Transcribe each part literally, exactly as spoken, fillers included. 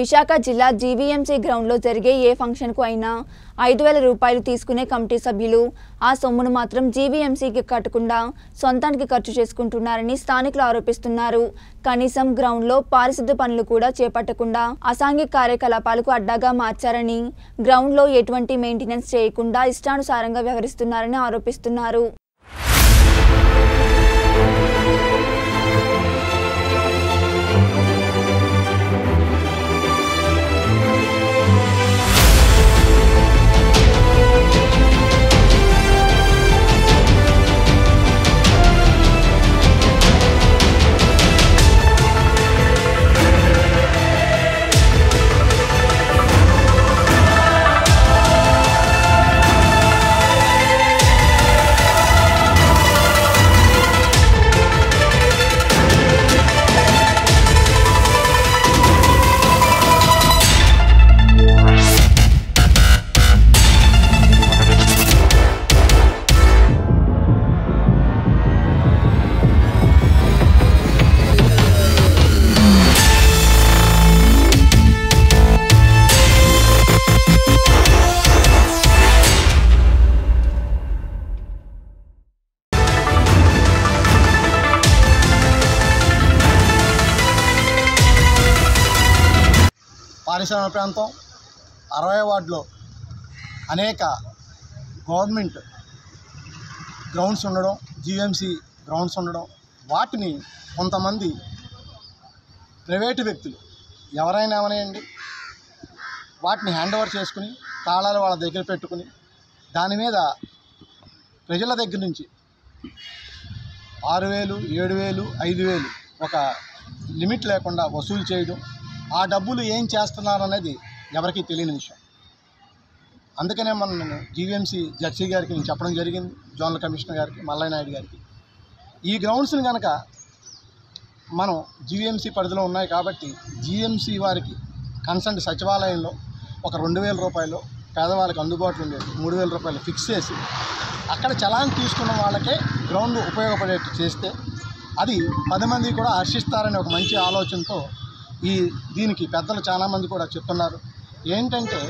విశాఖ జిల్లా జీవీఎంసీ గ్రౌండ్లో జరిగే ఏ ఫంక్షన్కు అయినా ఐదు వేల రూపాయలు తీసుకునే కమిటీ సభ్యులు ఆ సొమ్మును మాత్రం జీవీఎంసీకి కట్టకుండా సొంతానికి ఖర్చు చేసుకుంటున్నారని స్థానికులు ఆరోపిస్తున్నారు. కనీసం గ్రౌండ్లో పారిశుద్ధ్య పనులు కూడా చేపట్టకుండా అసాంఘిక కార్యకలాపాలకు అడ్డాగా మార్చారని, గ్రౌండ్లో ఎటువంటి మెయింటెనెన్స్ చేయకుండా ఇష్టానుసారంగా వ్యవహరిస్తున్నారని ఆరోపిస్తున్నారు. పారిశ్రామిక ప్రాంతం అరవై వార్డులో అనేక గవర్నమెంట్ గ్రౌండ్స్ ఉండడం, జీవీఎంసీ గ్రౌండ్స్ ఉండడం, వాటిని కొంతమంది ప్రైవేటు వ్యక్తులు ఎవరైనా అవనండి వాటిని హ్యాండ్ ఓవర్ చేసుకుని తాళాలు వాళ్ళ దగ్గర పెట్టుకుని దాని మీద ప్రజల దగ్గర నుంచి ఆరు వేలు ఏడు వేలు ఐదు వేలు ఒక లిమిట్ లేకుండా వసూలు చేయడం, ఆ డబ్బులు ఏం చేస్తున్నారు అనేది ఎవరికీ తెలియని విషయం. అందుకనే మనం నేను జీవీఎంసీ జడ్సీ గారికి నేను చెప్పడం జరిగింది, జోనల్ కమిషనర్ గారికి, మల్లయ్య నాయుడు గారికి. ఈ గ్రౌండ్స్ని కనుక మనం జీవీఎంసీ పరిధిలో ఉన్నాయి కాబట్టి జీవీఎంసీ వారికి కన్సర్న్ సచివాలయంలో ఒక రెండు వేల రూపాయలు పేదవాళ్ళకి అందుబాటులో ఉండేది మూడు వేల రూపాయలు ఫిక్స్ చేసి అక్కడ చలాన్ తీసుకున్న వాళ్ళకే గ్రౌండ్ ఉపయోగపడేట్టు చేస్తే అది పది మంది కూడా హర్షిస్తారనే ఒక మంచి ఆలోచనతో ఈ దీనికి పెద్దలు చాలామంది కూడా చెప్తున్నారు. ఏంటంటే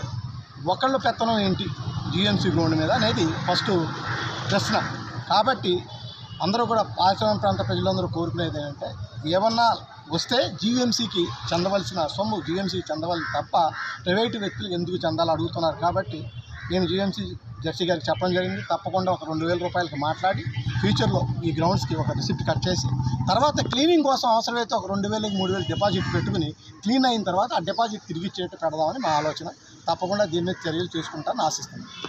ఒకళ్ళు పెత్తనం ఏంటి జీవీఎంసీ గ్రౌండ్ మీద అనేది ఫస్ట్ ప్రశ్న. కాబట్టి అందరూ కూడా పారిశ్రామిక ప్రాంత ప్రజలందరూ కోరుకునేది ఏంటంటే ఏమన్నా వస్తే జీవీఎంసీకి చెందవలసిన సొమ్ము జీవీఎంసీకి చెందవాలి తప్ప ప్రైవేటు వ్యక్తులు ఎందుకు చెందాలో అడుగుతున్నారు. కాబట్టి నేను జీవీఎంసీ జడ్సీ గారికి చెప్పడం జరిగింది, తప్పకుండా ఒక రెండు వేల రూపాయలకి మాట్లాడి ఫ్యూచర్లో ఈ గ్రౌండ్స్కి ఒక రిసిప్ట్ కట్ చేసి తర్వాత క్లీనింగ్ కోసం అవసరమైతే ఒక రెండు వేలకి మూడు వేలు డిపాజిట్ పెట్టుకుని క్లీన్ అయిన తర్వాత ఆ డిపాజిట్ తిరిగి ఇచ్చేట్టు పెడదామని మా ఆలోచన. తప్పకుండా దీని మీద చర్యలు తీసుకుంటానని ఆశిస్తున్నాను.